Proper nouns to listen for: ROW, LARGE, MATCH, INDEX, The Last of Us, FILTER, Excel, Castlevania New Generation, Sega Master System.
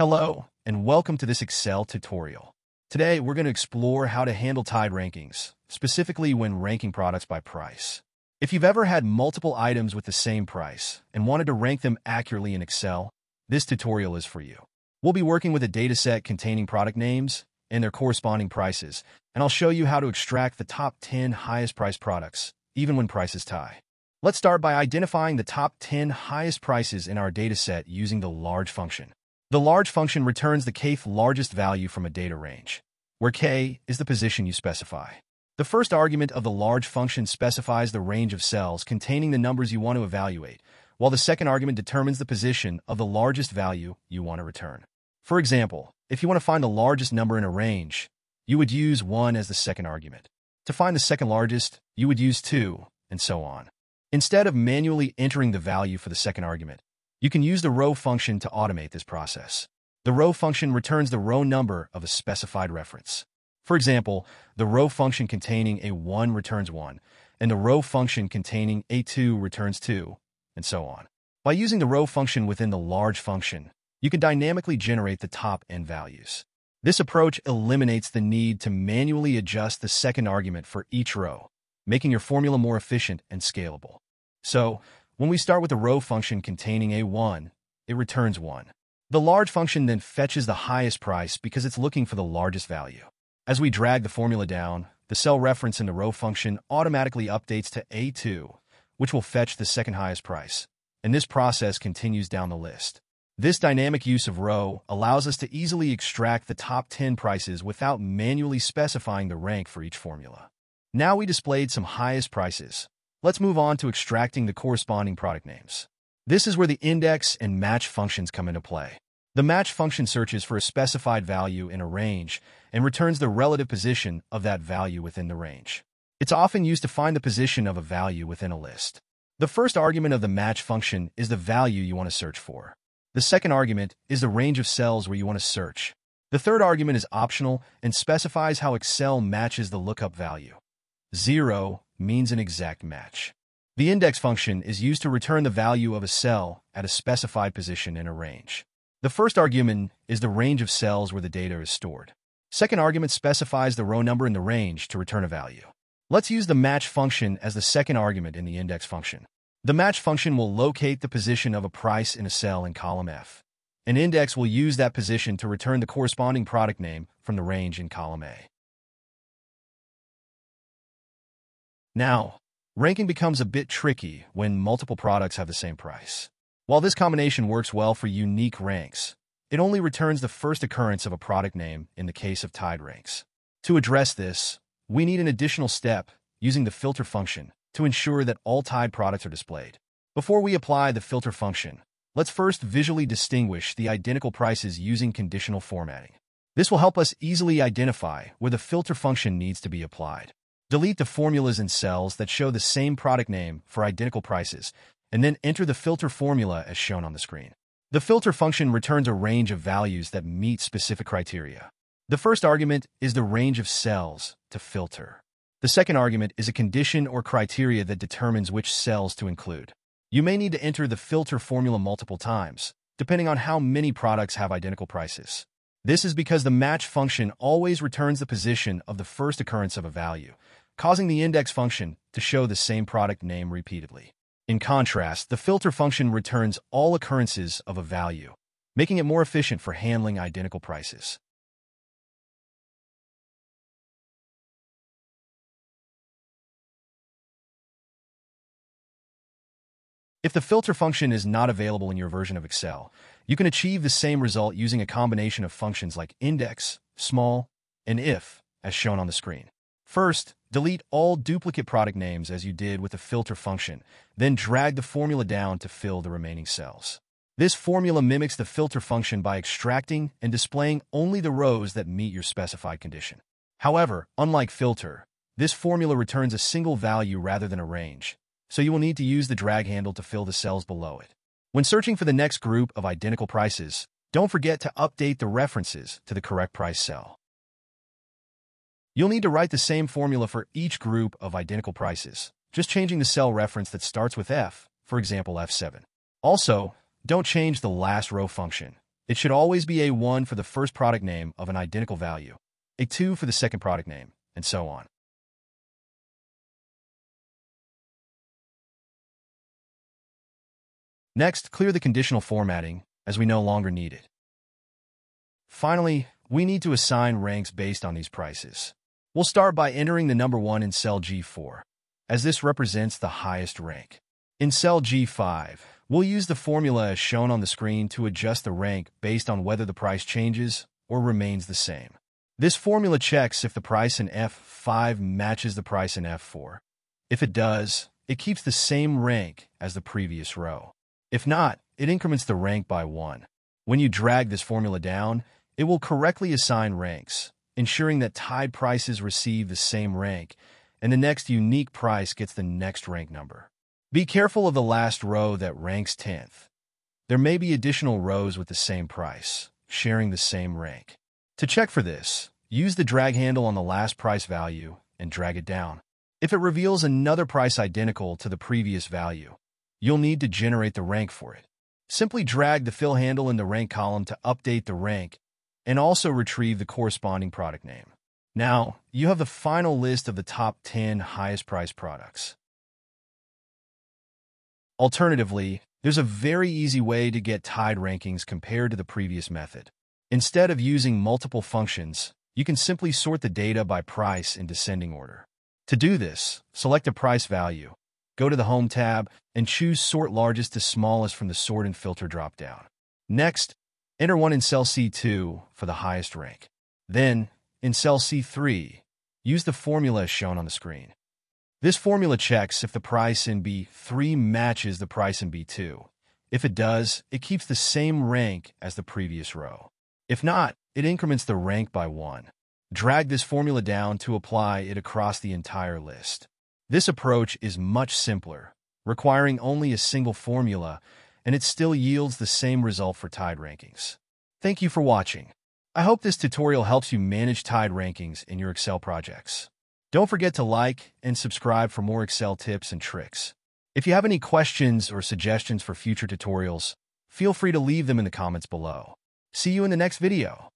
Hello, and welcome to this Excel tutorial. Today, we're going to explore how to handle tied rankings, specifically when ranking products by price. If you've ever had multiple items with the same price and wanted to rank them accurately in Excel, this tutorial is for you. We'll be working with a dataset containing product names and their corresponding prices, and I'll show you how to extract the top 10 highest-priced products, even when prices tie. Let's start by identifying the top 10 highest prices in our dataset using the LARGE function. The LARGE function returns the kth largest value from a data range, where k is the position you specify. The first argument of the LARGE function specifies the range of cells containing the numbers you want to evaluate, while the second argument determines the position of the largest value you want to return. For example, if you want to find the largest number in a range, you would use 1 as the second argument. To find the second largest, you would use 2, and so on. Instead of manually entering the value for the second argument, you can use the ROW function to automate this process. The ROW function returns the row number of a specified reference. For example, the ROW function containing a 1 returns 1, and the ROW function containing a 2 returns 2, and so on. By using the ROW function within the LARGE function, you can dynamically generate the top-end values. This approach eliminates the need to manually adjust the second argument for each row, making your formula more efficient and scalable. So, when we start with the ROW function containing a 1, it returns 1. The LARGE function then fetches the highest price because it's looking for the largest value. As we drag the formula down, the cell reference in the ROW function automatically updates to A2, which will fetch the second highest price, and this process continues down the list. This dynamic use of ROW allows us to easily extract the top 10 prices without manually specifying the rank for each formula. Now we displayed some highest prices. Let's move on to extracting the corresponding product names. This is where the INDEX and MATCH functions come into play. The MATCH function searches for a specified value in a range and returns the relative position of that value within the range. It's often used to find the position of a value within a list. The first argument of the MATCH function is the value you want to search for. The second argument is the range of cells where you want to search. The third argument is optional and specifies how Excel matches the lookup value. 0 means an exact match. The INDEX function is used to return the value of a cell at a specified position in a range. The first argument is the range of cells where the data is stored. Second argument specifies the row number in the range to return a value. Let's use the MATCH function as the second argument in the INDEX function. The MATCH function will locate the position of a price in a cell in column F. An INDEX will use that position to return the corresponding product name from the range in column A. Now, ranking becomes a bit tricky when multiple products have the same price. While this combination works well for unique ranks, it only returns the first occurrence of a product name in the case of tied ranks. To address this, we need an additional step using the FILTER function to ensure that all tied products are displayed. Before we apply the FILTER function, let's first visually distinguish the identical prices using conditional formatting. This will help us easily identify where the FILTER function needs to be applied. Delete the formulas and cells that show the same product name for identical prices, and then enter the filter formula as shown on the screen. The filter function returns a range of values that meet specific criteria. The first argument is the range of cells to filter. The second argument is a condition or criteria that determines which cells to include. You may need to enter the filter formula multiple times, depending on how many products have identical prices. This is because the MATCH function always returns the position of the first occurrence of a value, causing the INDEX function to show the same product name repeatedly. In contrast, the FILTER function returns all occurrences of a value, making it more efficient for handling identical prices. If the FILTER function is not available in your version of Excel, you can achieve the same result using a combination of functions like INDEX, SMALL, and IF, as shown on the screen. First, delete all duplicate product names as you did with the filter function, then drag the formula down to fill the remaining cells. This formula mimics the filter function by extracting and displaying only the rows that meet your specified condition. However, unlike filter, this formula returns a single value rather than a range, so you will need to use the drag handle to fill the cells below it. When searching for the next group of identical prices, don't forget to update the references to the correct price cell. You'll need to write the same formula for each group of identical prices, just changing the cell reference that starts with F, for example F7. Also, don't change the last row function. It should always be a 1 for the first product name of an identical value, a 2 for the second product name, and so on. Next, clear the conditional formatting, as we no longer need it. Finally, we need to assign ranks based on these prices. We'll start by entering the number 1 in cell G4, as this represents the highest rank. In cell G5, we'll use the formula as shown on the screen to adjust the rank based on whether the price changes or remains the same. This formula checks if the price in F5 matches the price in F4. If it does, it keeps the same rank as the previous row. If not, it increments the rank by 1. When you drag this formula down, it will correctly assign ranks, ensuring that tied prices receive the same rank, and the next unique price gets the next rank number. Be careful of the last row that ranks 10th. There may be additional rows with the same price, sharing the same rank. To check for this, use the drag handle on the last price value and drag it down. If it reveals another price identical to the previous value, you'll need to generate the rank for it. Simply drag the fill handle in the rank column to update the rank and also retrieve the corresponding product name. Now, you have the final list of the top 10 highest priced products. Alternatively, there's a very easy way to get tied rankings compared to the previous method. Instead of using multiple functions, you can simply sort the data by price in descending order. To do this, select a price value, go to the Home tab, and choose Sort Largest to Smallest from the Sort and Filter dropdown. Next, enter 1 in cell C2 for the highest rank. Then, in cell C3, use the formula as shown on the screen. This formula checks if the price in B3 matches the price in B2. If it does, it keeps the same rank as the previous row. If not, it increments the rank by 1. Drag this formula down to apply it across the entire list. This approach is much simpler, requiring only a single formula, and it still yields the same result for tied rankings. Thank you for watching. I hope this tutorial helps you manage tied rankings in your Excel projects. Don't forget to like and subscribe for more Excel tips and tricks. If you have any questions or suggestions for future tutorials, feel free to leave them in the comments below. See you in the next video.